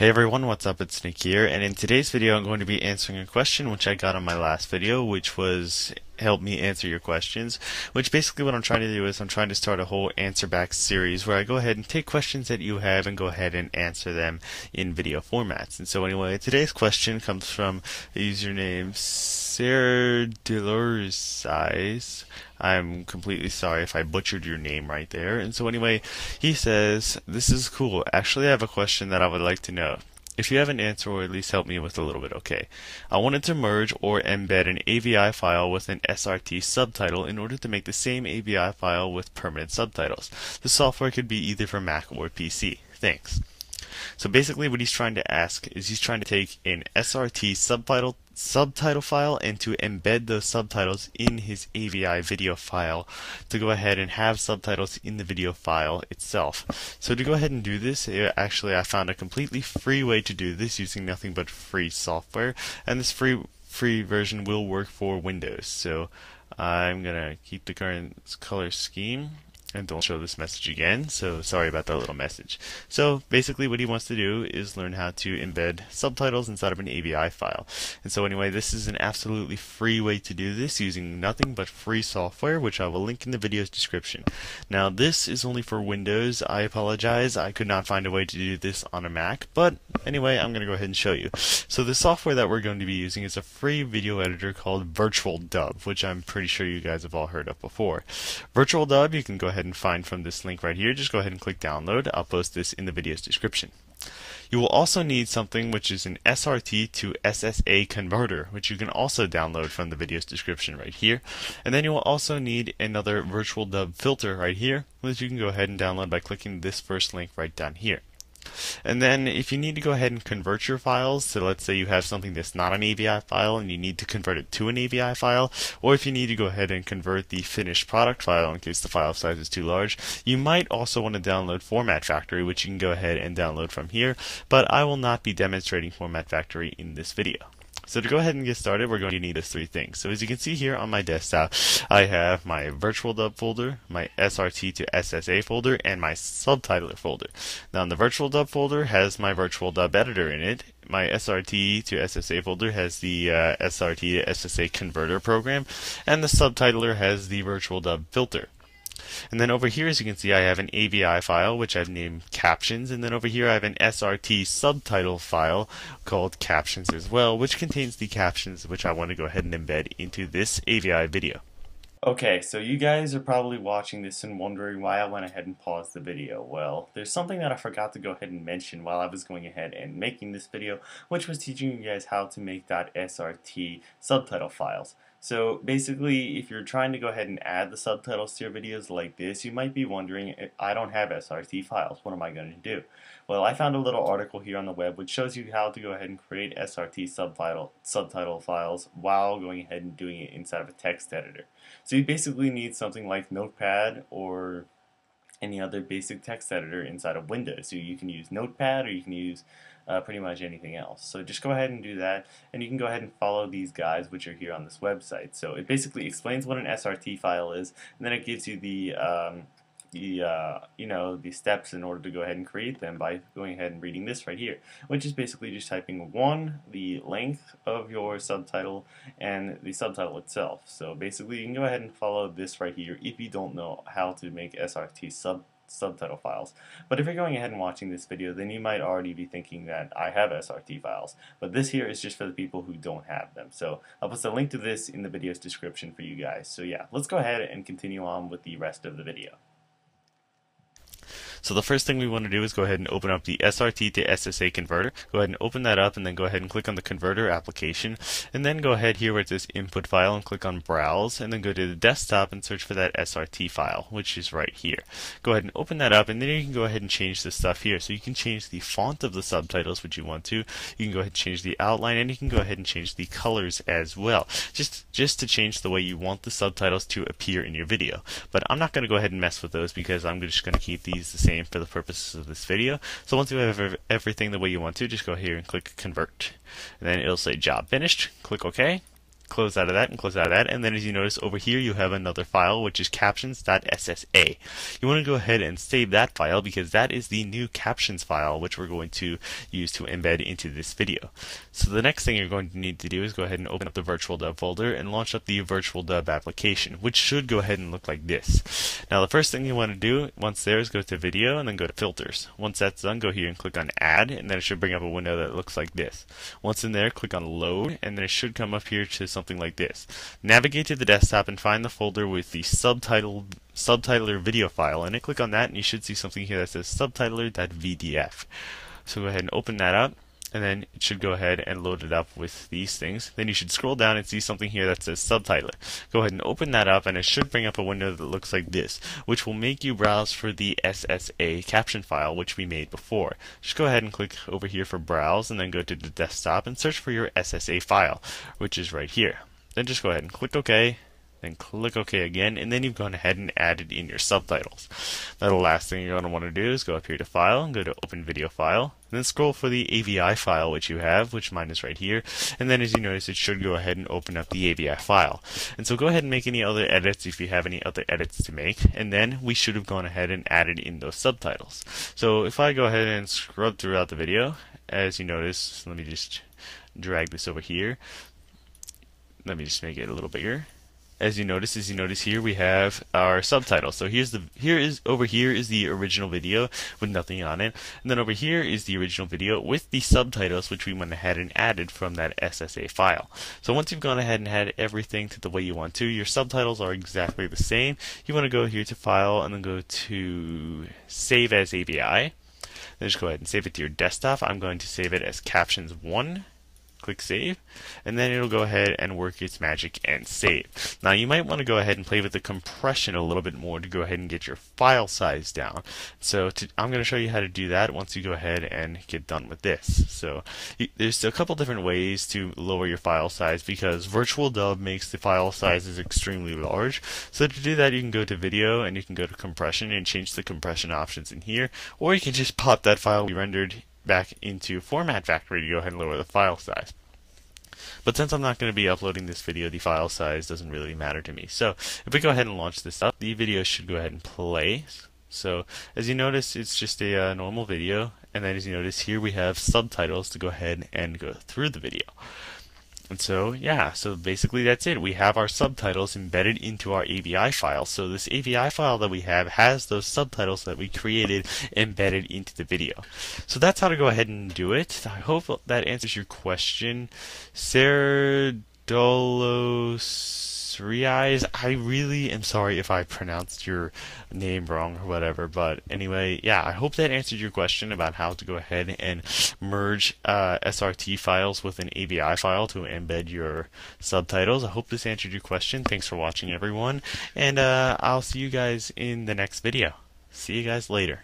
Hey everyone, what's up? It's Nick here, and in today's video I'm going to be answering a question which I got on my last video, which was help me answer your questions, which basically what I'm trying to do is I'm trying to start a whole answer back series where I go ahead and take questions that you have and go ahead and answer them in video formats. And so anyway, today's question comes from the username Sarah Deloresize. I'm completely sorry if I butchered your name right there. And so anyway, he says, "This is cool. Actually, I have a question that I would like to know. If you have an answer, or at least help me with a little bit, okay. I wanted to merge or embed an AVI file with an SRT subtitle in order to make the same AVI file with permanent subtitles. The software could be either for Mac or PC. Thanks." So basically what he's trying to ask is he's trying to take an SRT subtitle file and to embed those subtitles in his AVI video file to go ahead and have subtitles in the video file itself. So to go ahead and do this, actually I found a completely free way to do this using nothing but free software, and this free version will work for Windows. So I'm gonna keep the current color scheme and don't show this message again, so sorry about that little message. So basically what he wants to do is learn how to embed subtitles inside of an AVI file. And so anyway, this is an absolutely free way to do this using nothing but free software, which I will link in the video's description. Now this is only for Windows. I apologize, I could not find a way to do this on a Mac, but anyway, I'm going to go ahead and show you. So the software that we're going to be using is a free video editor called Virtual Dub, which I'm pretty sure you guys have all heard of before. Virtual Dub, you can go ahead and find from this link right here. Just go ahead and click download. I'll post this in the video's description. You will also need something which is an SRT to SSA converter, which you can also download from the video's description right here. And then you will also need another Virtual Dub filter right here, which you can go ahead and download by clicking this first link right down here. And then if you need to go ahead and convert your files, so let's say you have something that's not an AVI file and you need to convert it to an AVI file, or if you need to go ahead and convert the finished product file in case the file size is too large, you might also want to download Format Factory, which you can go ahead and download from here, but I will not be demonstrating Format Factory in this video. So to go ahead and get started, we're going to need those three things. So as you can see here on my desktop, I have my Virtual Dub folder, my SRT to SSA folder, and my subtitler folder. Now the Virtual Dub folder has my Virtual Dub editor in it. My SRT to SSA folder has the SRT to SSA converter program, and the subtitler has the Virtual Dub filter. And then over here, as you can see, I have an AVI file, which I've named Captions, and then over here I have an SRT subtitle file called Captions as well, which contains the captions which I want to go ahead and embed into this AVI video. Okay, so you guys are probably watching this and wondering why I went ahead and paused the video. Well, there's something that I forgot to go ahead and mention while I was going ahead and making this video, which was teaching you guys how to make .srt subtitle files. So basically, if you're trying to go ahead and add the subtitles to your videos like this, you might be wondering, I don't have SRT files, what am I going to do? Well, I found a little article here on the web which shows you how to go ahead and create SRT subtitle files while going ahead and doing it inside of a text editor. So you basically need something like Notepad or any other basic text editor inside of Windows. So you can use Notepad, or you can use pretty much anything else. So just go ahead and do that, and you can go ahead and follow these guys which are here on this website. So it basically explains what an SRT file is, and then it gives you the steps in order to go ahead and create them by going ahead and reading this right here, which is basically just typing the length of your subtitle and the subtitle itself. So basically you can go ahead and follow this right here if you don't know how to make SRT subtitle files. But if you're going ahead and watching this video, then you might already be thinking that I have SRT files, but this here is just for the people who don't have them. So I'll post a link to this in the video's description for you guys. So yeah, let's go ahead and continue on with the rest of the video. So the first thing we want to do is go ahead and open up the SRT to SSA converter. Go ahead and open that up, and then go ahead and click on the converter application, and then go ahead here where it says input file and click on browse, and then go to the desktop and search for that SRT file, which is right here. Go ahead and open that up, and then you can go ahead and change this stuff here. So you can change the font of the subtitles which you want to. You can go ahead and change the outline, and you can go ahead and change the colors as well, just to change the way you want the subtitles to appear in your video. But I'm not going to go ahead and mess with those because I'm just going to keep these the same for the purposes of this video. So once you have everything the way you want to, just go here and click convert. And then it'll say job finished. Click OK. close out of that and close out of that, and then as you notice over here you have another file which is captions.ssa. You want to go ahead and save that file because that is the new captions file which we're going to use to embed into this video. So the next thing you're going to need to do is go ahead and open up the Virtual Dub folder and launch up the Virtual Dub application, which should go ahead and look like this. Now the first thing you want to do once there is go to video and then go to filters. Once that's done, go here and click on add, and then it should bring up a window that looks like this. Once in there, click on load, and then it should come up here to something like this. Navigate to the desktop and find the folder with the subtitler video file, and then click on that, and you should see something here that says subtitler.vdf. So go ahead and open that up, and then it should go ahead and load it up with these things. Then you should scroll down and see something here that says subtitler. Go ahead and open that up, and it should bring up a window that looks like this, which will make you browse for the SSA caption file which we made before. Just go ahead and click over here for browse, and then go to the desktop and search for your SSA file, which is right here. Then just go ahead and click OK, then click OK again, and then you've gone ahead and added in your subtitles. Now the last thing you're going to want to do is go up here to File and go to Open Video File, and then scroll for the AVI file which you have, which mine is right here, and then as you notice it should go ahead and open up the AVI file. And so go ahead and make any other edits if you have any other edits to make, and then we should have gone ahead and added in those subtitles. So if I go ahead and scrub throughout the video, as you notice, let me just drag this over here. Let me just make it a little bigger. As you notice here we have our subtitle. So over here is the original video with nothing on it, and then over here is the original video with the subtitles which we went ahead and added from that SSA file. So once you've gone ahead and added everything to the way you want to, your subtitles are exactly the same. You want to go here to File and then go to Save as AVI. Then just go ahead and save it to your desktop. I'm going to save it as Captions 1. Click save, and then it'll go ahead and work its magic and save. Now you might want to go ahead and play with the compression a little bit more to go ahead and get your file size down. So I'm going to show you how to do that once you go ahead and get done with this. So there's a couple different ways to lower your file size because Virtual Dub makes the file sizes extremely large. So to do that you can go to video and you can go to compression and change the compression options in here, or you can just pop that file we rendered back into Format Factory to go ahead and lower the file size. But since I'm not going to be uploading this video, the file size doesn't really matter to me. So if we go ahead and launch this up, the video should go ahead and play. So as you notice, it's just a normal video, and then as you notice here we have subtitles to go ahead and go through the video. And so, yeah, so basically that's it. We have our subtitles embedded into our AVI file. So this AVI file that we have has those subtitles that we created embedded into the video. So that's how to go ahead and do it. I hope that answers your question. Sarah Deloresize, I really am sorry if I pronounced your name wrong or whatever, but anyway, yeah, I hope that answered your question about how to go ahead and merge SRT files with an AVI file to embed your subtitles. I hope this answered your question. Thanks for watching, everyone, and I'll see you guys in the next video. See you guys later.